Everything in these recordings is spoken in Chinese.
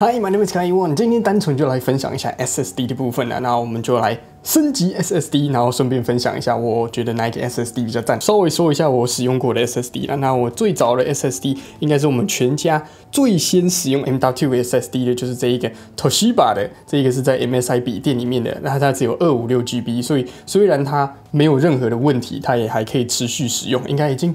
嗨，my name is Kai Wan。今天单纯就来分享一下 SSD 的部分了。那我们就来升级 SSD， 然后顺便分享一下我觉得哪一个 SSD 比较赞。稍微说一下我使用过的 SSD 啦。那我最早的 SSD 应该是我们全家最先使用 m.2 SSD 的，就是这一个 Toshiba 的，这一个是在 MSI 笔电里面的。那它只有256 GB， 所以虽然它没有任何的问题，它也还可以持续使用，应该已经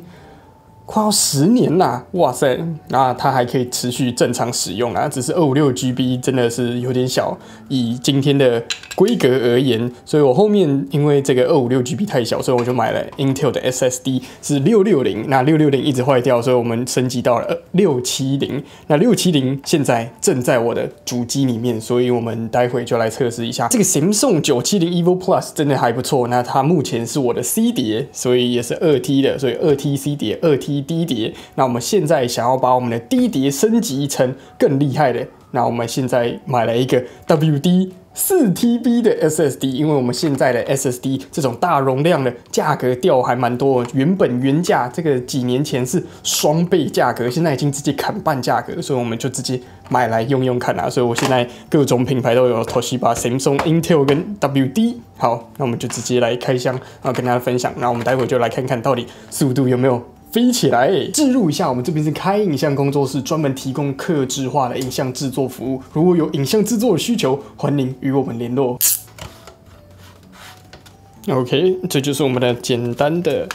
快要10年啦，哇塞！那它还可以持续正常使用啊，只是256 GB 真的是有点小，以今天的规格而言。所以我后面因为这个256 GB 太小，所以我就买了 Intel 的 SSD 是660，那660一直坏掉，所以我们升级到了670。那670现在正在我的主机里面，所以我们待会就来测试一下这个 Samsung 970 Evo Plus 真的还不错。那它目前是我的 C 碟，所以也是2T 的，所以2T C 碟，2T D 碟，那我们现在想要把我们的 D 碟升级成更厉害的，那我们现在买了一个 WD 4TB 的 SSD， 因为我们现在的 SSD 这种大容量的价格掉还蛮多，原本原价这个几年前是2倍价格，现在已经直接砍半价格，所以我们就直接买来用用看啊。所以我现在各种品牌都有 Toshiba、Samsung、Intel 跟 WD。好，那我们就直接来开箱，然后跟大家分享。那我们待会就来看看到底速度有没有 飞起来！置入一下，我们这边是开影像工作室，专门提供客制化的影像制作服务。如果有影像制作的需求，欢迎与我们联络。OK， 这就是我们的简单的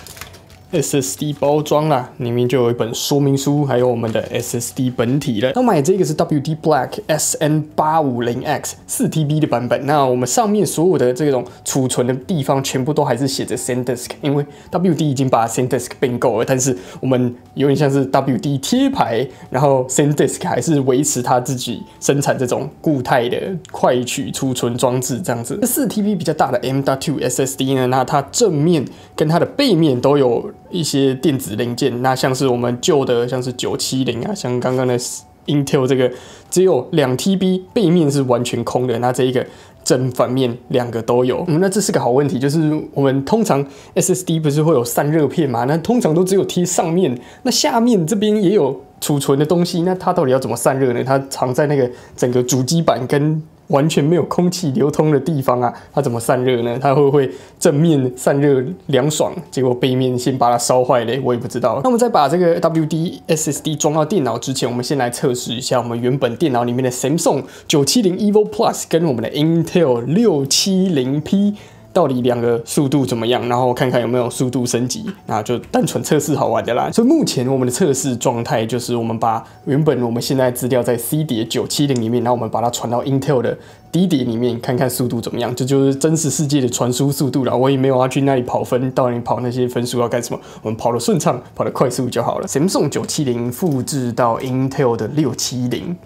SSD 包装啦，里面就有一本说明书，还有我们的 SSD 本体了。那买这个是 WD Black SN850X 4TB 的版本。那我们上面所有的这种储存的地方，全部都还是写着 SanDisk， 因为 WD 已经把 SanDisk 并购了，但是我们有点像是 WD 贴牌，然后 SanDisk 还是维持它自己生产这种固态的快取储存装置这样子。这 4TB 比较大的 m.2 SSD 呢，那它正面跟它的背面都有 一些电子零件，那像是我们旧的，像是970啊，像刚刚的 Intel 这个只有2TB， 背面是完全空的。那这一个 正反面两个都有，那这是个好问题，就是我们通常 SSD 不是会有散热片嘛？那通常都只有贴上面，那下面这边也有储存的东西，那它到底要怎么散热呢？它藏在那个整个主机板跟完全没有空气流通的地方啊，它怎么散热呢？它会不会正面散热凉爽，结果背面先把它烧坏嘞？我也不知道。那我们在把这个 WD SSD 装到电脑之前，我们先来测试一下我们原本电脑里面的 Samsung 970 Evo Plus 跟我们的 Intel 670P 到底两个速度怎么样？然后看看有没有速度升级，那就单纯测试好玩的啦。所以目前我们的测试状态就是，我们把原本我们现在资料在 C 碟970里面，然后我们把它传到 Intel 的 D 碟里面，看看速度怎么样。这就是真实世界的传输速度啦。我也没有要去那里跑分，到底跑那些分数要干什么？我们跑得顺畅，跑得快速就好了。Samsung 970复制到 Intel 的670，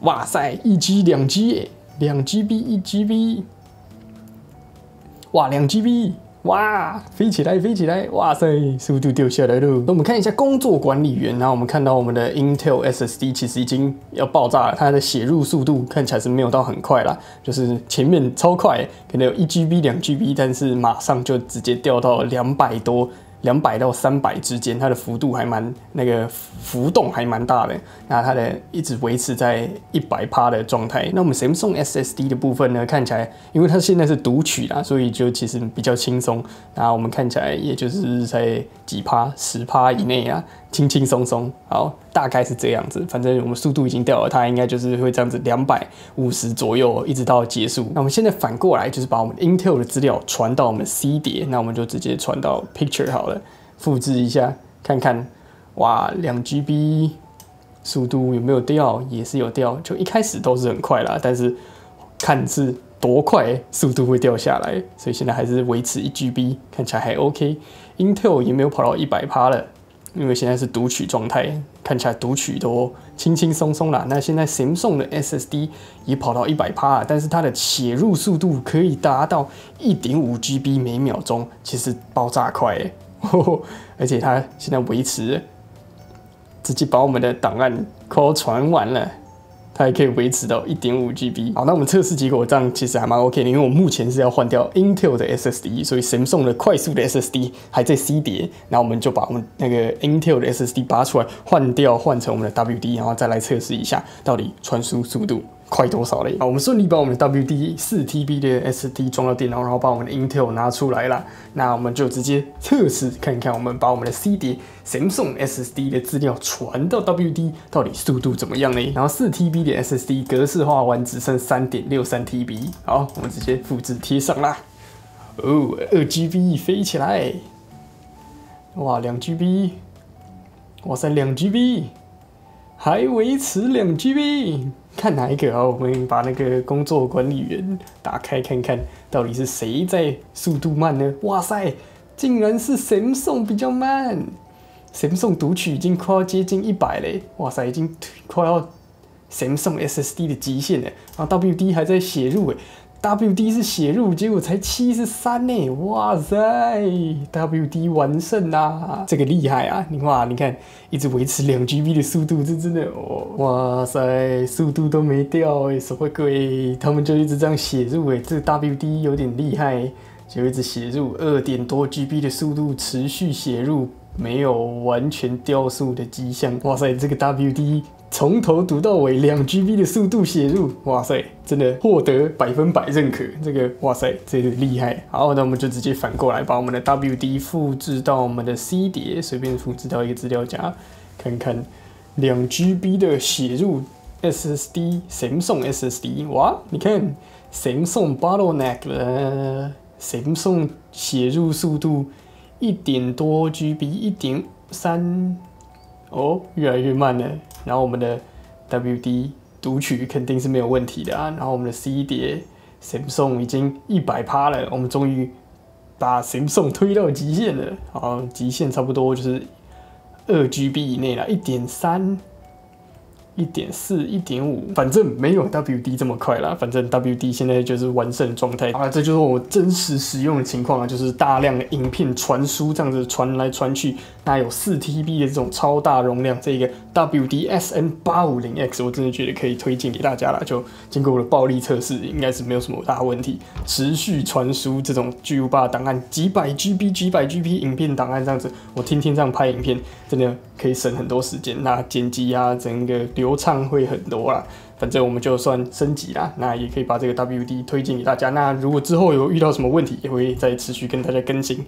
哇塞，1G 2G 耶！ 2GB 1GB， 哇， 2GB， 哇，飞起来，飞起来，哇塞，速度掉下来了。那我们看一下工作管理员，然后我们看到我们的 Intel SSD 其实已经要爆炸了，它的写入速度看起来是没有到很快啦，就是前面超快，可能有 1GB 2GB， 但是马上就直接掉到200多。200到300之间，它的幅度还蛮浮动还蛮大的。那它的一直维持在100%的状态。那我们 Samsung SSD 的部分呢，看起来因为它现在是读取啦，所以就其实比较轻松。那我们看起来也就是在几%、10%以内啊，轻轻松松。好，大概是这样子。反正我们速度已经掉了，它应该就是会这样子250左右，一直到结束。那我们现在反过来就是把我们 Intel 的资料传到我们 C 碟，那我们就直接传到 Picture 好了。 复制一下看看，哇， 2GB 速度有没有掉？也是有掉，就一开始都是很快啦，但是看是多快速度会掉下来，所以现在还是维持 1GB， 看起来还 OK。Intel 也没有跑到 100% 了，因为现在是读取状态，看起来读取都轻轻松松啦。那现在 Samsung 的 SSD 也跑到 100%， 但是它的写入速度可以达到 1.5GB 每秒钟，其实爆炸快欸。 而且它现在维持，直接把我们的档案 call 传完了，它还可以维持到 1.5GB。好，那我们测试结果这样其实还蛮 OK 的，因为我目前是要换掉 Intel 的 SSD， 所以 Samsung 的快速的 SSD 还在 C 碟，然后我们就把我们那个 Intel 的 SSD 拔出来换掉，换成我们的 WD， 然后再来测试一下到底传输速度快多少嘞？啊，我们顺利把我们的 WD 4TB 的 SSD 装到电脑，然后把我们的 Intel 拿出来了。那我们就直接测试看看，我们把我们的 C 碟 Samsung SSD 的资料传到 WD 到底速度怎么样嘞？然后 4TB 的 SSD 格式化完只剩 3.63TB。好，我们直接复制贴上啦。哦， 2GB 飞起来！哇， 2GB！ 哇塞， 2GB！ 还维持 2GB。 看哪一个啊？我们把那个工作管理员打开看看，到底是谁在速度慢呢？哇塞，竟然是 Samsung 比较慢。Samsung 读取已经快要接近100嘞，哇塞，已经快要 Samsung SSD 的极限了。然后 WD 还在写入诶 ，WD 是写入，结果才73呢，哇塞 ，WD 完胜啦，这个厉害啊！你看，一直维持 2GB 的速度，这真的哦，哇塞，速度都没掉哎，什么鬼？他们就一直这样写入哎，这 WD 有点厉害，就一直写入2点多GB 的速度持续写入，没有完全掉速的迹象。哇塞，这个 WD。 从头读到尾， 2GB 的速度写入，哇塞，真的获得100%认可。这个哇塞，这个厉害。好，那我们就直接反过来，把我们的 WD 复制到我们的 C 碟，随便复制到一个资料夹，看看 2GB 的写入 SSD Samsung SSD， 哇，你看 Samsung bottleneck 了 ，Samsung 写入速度1点多GB， 1.3， 哦，越来越慢了。 然后我们的 WD 读取肯定是没有问题的啊，然后我们的 C 碟 Samsung 已经100%了，我们终于把 Samsung 推到极限了。好，极限差不多就是2GB 以内啦， 1.3、1.4、1.5， 反正没有 WD 这么快啦。反正 WD 现在就是完胜状态啊，这就是我真实使用的情况啊，就是大量的影片传输这样子传来传去。 那有 4TB 的这种超大容量，这个 WD SN850X 我真的觉得可以推荐给大家啦。就经过我的暴力测试，应该是没有什么大问题。持续传输这种巨无霸档案，几百 GB、几百 GB 影片档案这样子，我天天这样拍影片，真的可以省很多时间。那剪辑啊，整个流畅会很多啦。 反正我们就算升级啦，那也可以把这个 WD 推荐给大家。那如果之后有遇到什么问题，也会再持续跟大家更新。